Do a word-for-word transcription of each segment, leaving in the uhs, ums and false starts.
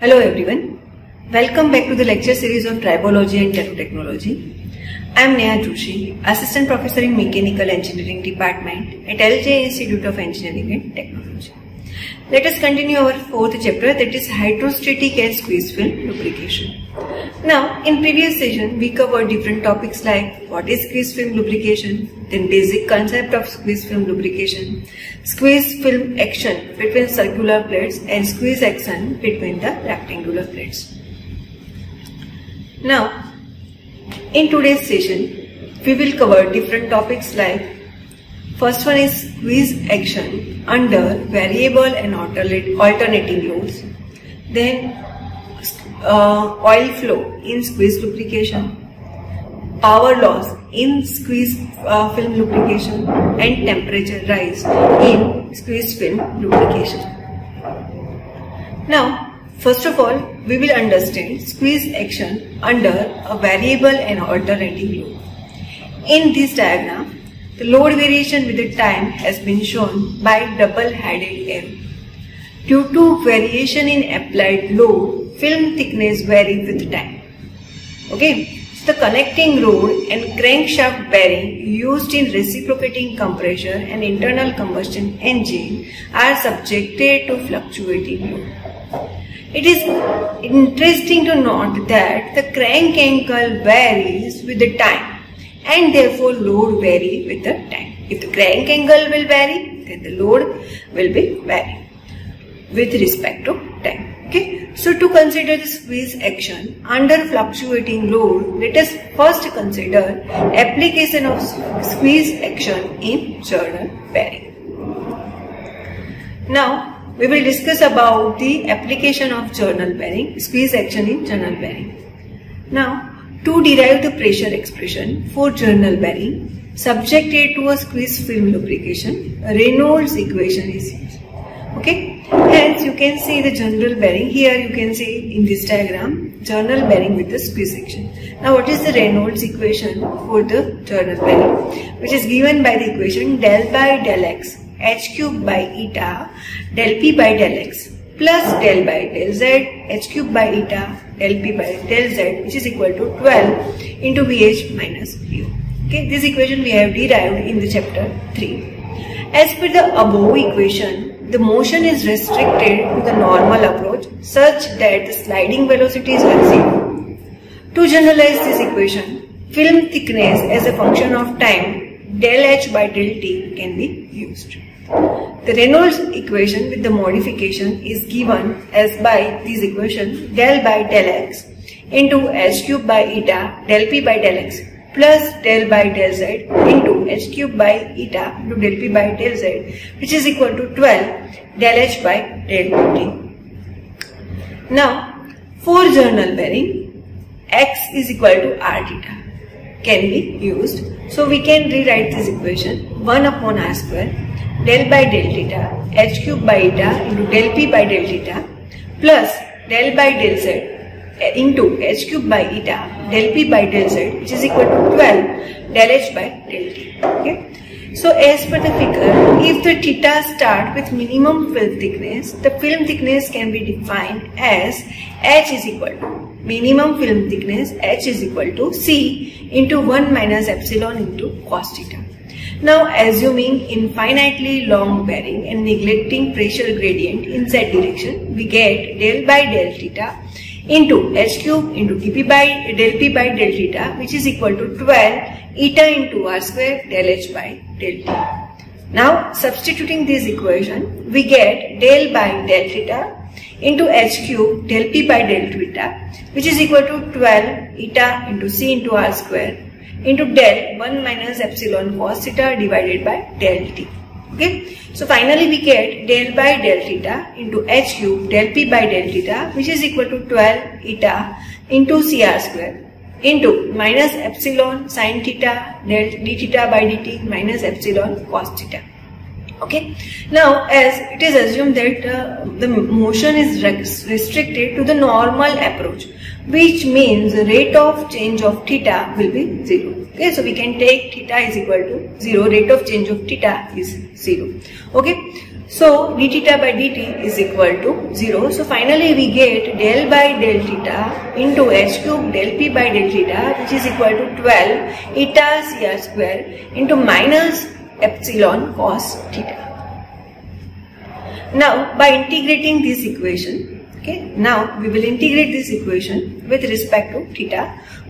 Hello everyone, welcome back to the lecture series of Tribology and Terotechnology. I am Neha Joshi, Assistant Professor in Mechanical Engineering Department at L J Institute of Engineering and Technology. Let us continue our fourth chapter, that is hydrostatic and squeeze film lubrication. Now, in previous session, we covered different topics like what is squeeze film lubrication, then basic concept of squeeze film lubrication, squeeze film action between circular plates and squeeze action between the rectangular plates. Now, in today's session, we will cover different topics like first one is squeeze action under variable and alternating loads, then Uh, oil flow in squeeze lubrication, power loss in squeeze uh, film lubrication, and temperature rise in squeeze film lubrication. Now, first of all, we will understand squeeze action under a variable and alternating load. In this diagram, the load variation with the time has been shown by double-headed arrow. Due to variation in applied load, film thickness varies with time. Okay, so the connecting rod and crankshaft bearing used in reciprocating compressor and internal combustion engine are subjected to fluctuating load. It is interesting to note that the crank angle varies with the time and therefore load varies with the time. If the crank angle will vary, then the load will be varied with respect to time. Okay, so to consider the squeeze action under fluctuating load, let us first consider application of squeeze action in journal bearing. Now, we will discuss about the application of journal bearing, squeeze action in journal bearing. Now, to derive the pressure expression for journal bearing subjected to a squeeze film lubrication, Reynolds equation is used. Okay. Hence, you can see the journal bearing. Here you can see in this diagram, journal bearing with the squeeze action. Now, what is the Reynolds equation for the journal bearing? Which is given by the equation del by del x, h cube by eta, del p by del x, plus del by del z, h cube by eta, del p by del z, which is equal to twelve into V H minus U. Okay, this equation we have derived in the chapter three. As per the above equation, the motion is restricted to the normal approach such that the sliding velocities are zero. To generalize this equation, film thickness as a function of time del h by del t can be used. The Reynolds equation with the modification is given as by this equation del by del x into h cube by eta del p by del x plus del by del z into h cube by eta to del p by del z, which is equal to twelve del h by del t. Now, for journal bearing, x is equal to r theta can be used. So, we can rewrite this equation one upon r square del by del theta h cube by eta into del p by del theta plus del by del z into h cube by eta del p by del z, which is equal to twelve del h by del t. Okay? So, as per the figure, if the theta start with minimum film thickness, the film thickness can be defined as h is equal to minimum film thickness, h is equal to c into one minus epsilon into cos theta. Now, assuming infinitely long bearing and neglecting pressure gradient in z direction, we get del by del theta into h cube into dp by del p by del theta, which is equal to twelve eta into r square del h by del t. Now, substituting this equation, we get del by del theta into h cube del p by del theta, which is equal to twelve eta into c into r square into del one minus epsilon cos theta divided by del t. Okay, so finally we get del by del theta into h cube del p by del theta, which is equal to twelve eta into cr square into minus epsilon sin theta del d theta by dt minus epsilon cos theta. Okay, now as it is assumed that uh, the motion is restricted to the normal approach, which means the rate of change of theta will be zero. Okay, so we can take theta is equal to zero, rate of change of theta is zero. Okay, so d theta by dt is equal to zero. So finally we get del by del theta into h cube del p by del theta, which is equal to twelve eta cr square into minus epsilon cos theta. Now by integrating this equation, okay, now we will integrate this equation with respect to theta,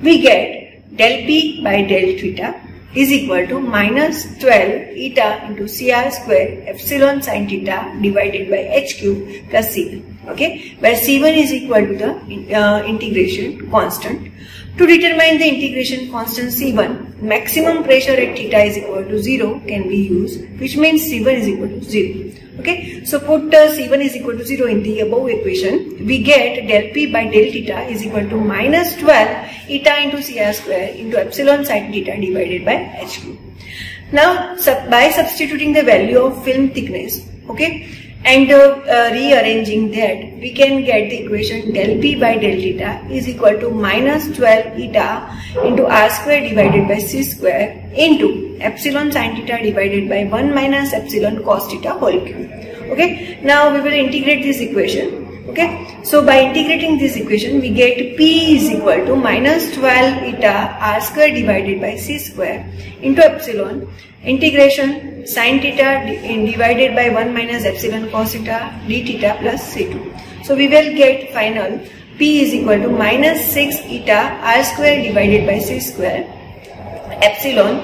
we get del p by del theta is equal to minus twelve eta into C R square epsilon sin theta divided by h cube plus C one, okay, where C one is equal to the uh, integration constant. To determine the integration constant C one, maximum pressure at theta is equal to zero can be used, which means C one is equal to zero. Okay, so put uh, C one is equal to zero in the above equation, we get del p by del theta is equal to minus twelve eta into C R square into epsilon sin theta divided by h cube. Now, sub by substituting the value of film thickness, okay, and uh, uh, rearranging that, we can get the equation del p by del theta is equal to minus twelve eta into r square divided by c square into epsilon sin theta divided by one minus epsilon cos theta whole cube. Okay, now we will integrate this equation. Okay, so by integrating this equation, we get p is equal to minus twelve eta r square divided by c square into epsilon integration sin theta divided by one minus epsilon cos theta d theta plus c two. So we will get final p is equal to minus six eta r square divided by c square epsilon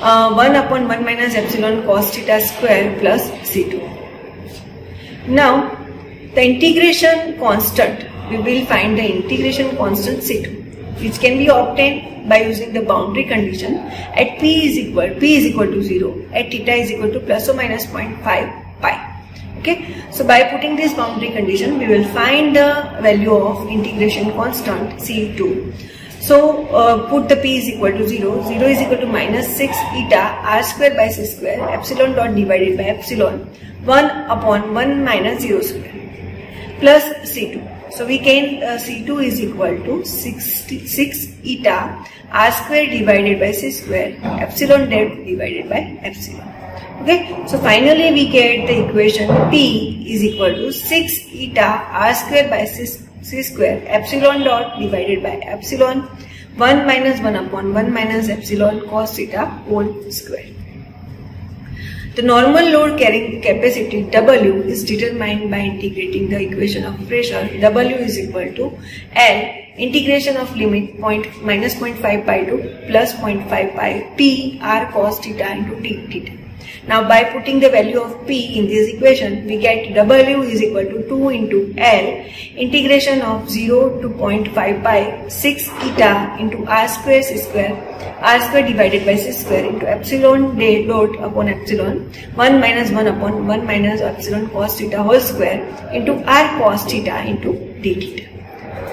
uh, one upon one minus epsilon cos theta square plus c two. Now the integration constant, we will find the integration constant C two, which can be obtained by using the boundary condition at p is equal p is equal to zero at theta is equal to plus or minus zero point five pi. Okay, so by putting this boundary condition, we will find the value of integration constant C two. So uh, put the p is equal to zero, zero is equal to minus six eta r square by c square epsilon dot divided by epsilon one upon one minus zero square plus c two. So we can uh, C two is equal to sixty-six eta r square divided by c square epsilon del divided by epsilon. Okay, so finally we get the equation p is equal to six eta r square by c, c square epsilon dot divided by epsilon one minus one upon one minus epsilon cos theta whole square. The normal load carrying capacity W is determined by integrating the equation of pressure. W is equal to L integration of limit point minus zero point five pi to plus zero point five pi P R cos theta into d theta. Now by putting the value of P in this equation, we get W is equal to two into L integration of zero to zero point five pi six eta into R square C square r square divided by c square into epsilon del dot upon epsilon one minus one upon one minus epsilon cos theta whole square into r cos theta into d theta.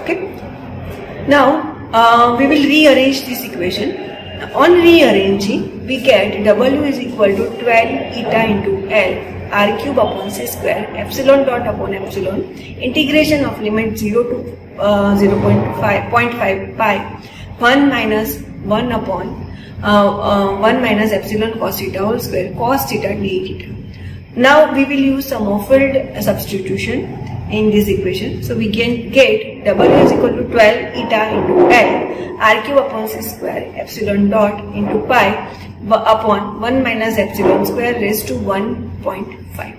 Okay. Now uh, we will rearrange this equation. On rearranging, we get W is equal to twelve eta into L r cube upon c square epsilon dot upon epsilon integration of limit zero to uh, zero point five pi one minus one upon uh, uh, one minus epsilon cos theta whole square cos theta d theta. Now we will use Sommerfeld substitution in this equation. So we can get W is equal to twelve eta into L r cube upon c square epsilon dot into pi upon one minus epsilon square raised to one point five.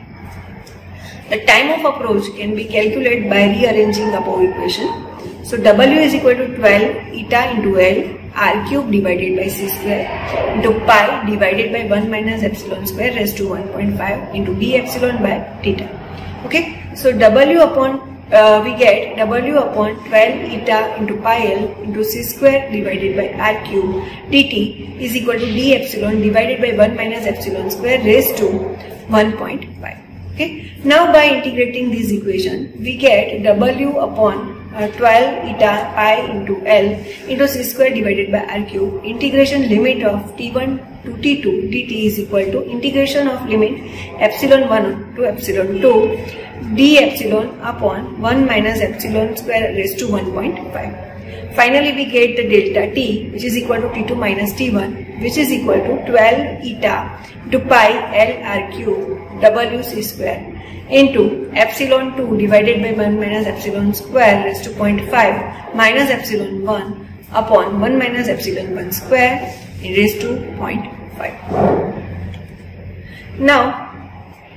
The time of approach can be calculated by rearranging above equation. So W is equal to twelve eta into L r cube divided by c square into pi divided by one minus epsilon square raised to one point five into d epsilon by theta. Okay, so W upon uh, we get W upon twelve eta into pi L into c square divided by r cube dt is equal to d epsilon divided by one minus epsilon square raised to one point five. Okay, now by integrating this equation, we get W upon Uh, twelve eta pi into L into c square divided by r cube integration limit of t one to t two dt is equal to integration of limit epsilon one to epsilon two d epsilon upon one minus epsilon square raised to one point five. Finally, we get the delta t, which is equal to t two minus t one, which is equal to twelve eta into pi L R cube W C square into epsilon two divided by one minus epsilon square raised to zero point five minus epsilon one upon one minus epsilon one square raised to zero point five. Now,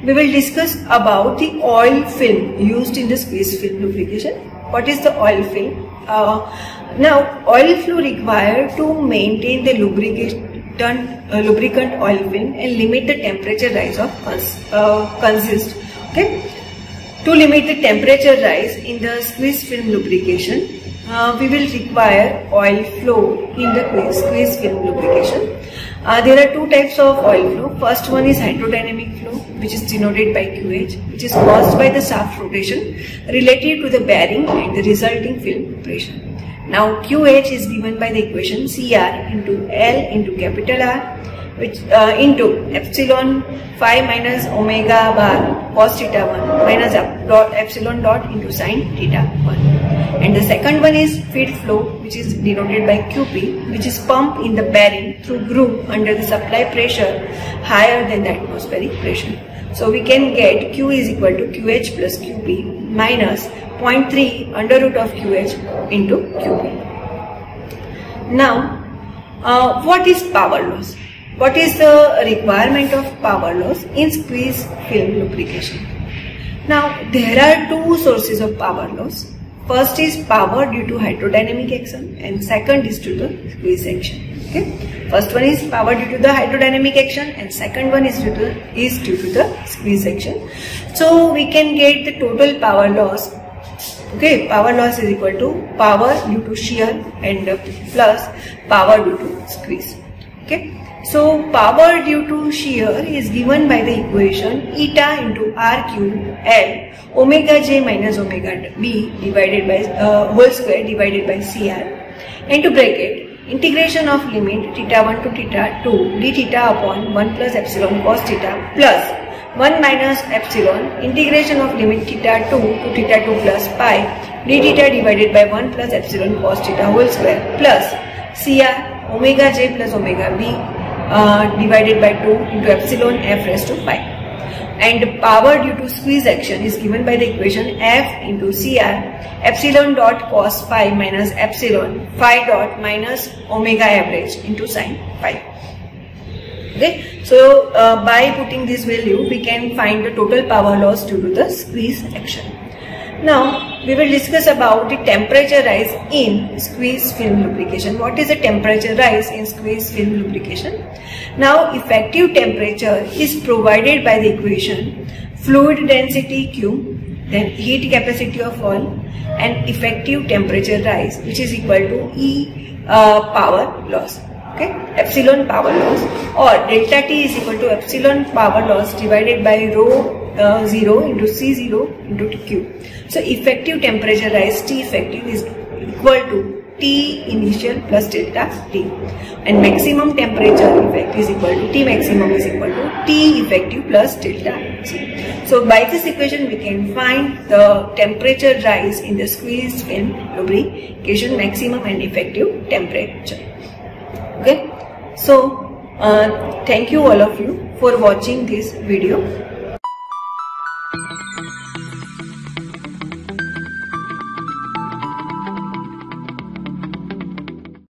we will discuss about the oil film used in the space film lubrication. What is the oil film? Uh, now, oil film required to maintain the lubricant, uh, lubricant oil film and limit the temperature rise of cons uh, consist. Okay, to limit the temperature rise in the squeeze film lubrication, uh, we will require oil flow in the squeeze film lubrication. Uh, there are two types of oil flow. First one is hydrodynamic flow, which is denoted by Q H, which is caused by the shaft rotation relative to the bearing and the resulting film pressure. Now, Q H is given by the equation C R into L into capital R, which uh, into epsilon phi minus omega bar cos theta one minus dot epsilon dot into sin theta one. And the second one is feed flow, which is denoted by Q P, which is pumped in the bearing through groove under the supply pressure higher than the atmospheric pressure. So we can get Q is equal to Q H plus Q P minus zero point three under root of Q H into Q P. Now, uh, what is power loss? What is the requirement of power loss in squeeze film lubrication? Now, there are two sources of power loss. First is power due to hydrodynamic action and second is due to squeeze action. Okay? First one is power due to the hydrodynamic action and second one is due to, is due to the squeeze action. So we can get the total power loss. Okay, power loss is equal to power due to shear and plus power due to squeeze. Okay? So power due to shear is given by the equation eta into R cube L omega j minus omega b divided by uh, whole square divided by C R into bracket integration of limit theta one to theta two d theta upon one plus epsilon cos theta plus one minus epsilon integration of limit theta two to theta two plus pi d theta divided by one plus epsilon cos theta whole square plus C R omega j plus omega b uh, divided by two into epsilon f raised to pi. And power due to squeeze action is given by the equation F into C R epsilon dot cos phi minus epsilon phi dot minus omega average into sin phi. Okay, so uh, by putting this value we can find the total power loss due to the squeeze action. Now we will discuss about the temperature rise in squeeze film lubrication. What is the temperature rise in squeeze film lubrication? Now effective temperature is provided by the equation fluid density Q, then heat capacity of oil and effective temperature rise, which is equal to E uh, power loss. Okay, epsilon power loss or delta T is equal to epsilon power loss divided by rho Uh, zero into C zero into Q. So effective temperature rise T effective is equal to T initial plus delta T, and maximum temperature effect is equal to T maximum is equal to T effective plus delta T. So by this equation we can find the temperature rise in the squeezed film lubrication maximum and effective temperature. Okay, so uh, thank you all of you for watching this video.